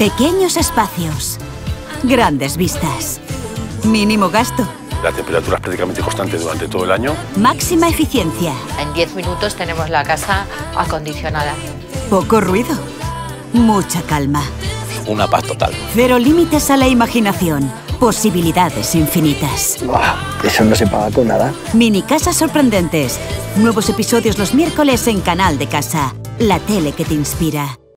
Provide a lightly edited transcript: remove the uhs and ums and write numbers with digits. Pequeños espacios, grandes vistas, mínimo gasto. La temperatura es prácticamente constante durante todo el año. Máxima eficiencia. En 10 minutos tenemos la casa acondicionada. Poco ruido, mucha calma. Una paz total. Cero límites a la imaginación. Posibilidades infinitas. ¡Buah! Eso no se paga con nada. Mini casas sorprendentes. Nuevos episodios los miércoles en Canal Decasa. La tele que te inspira.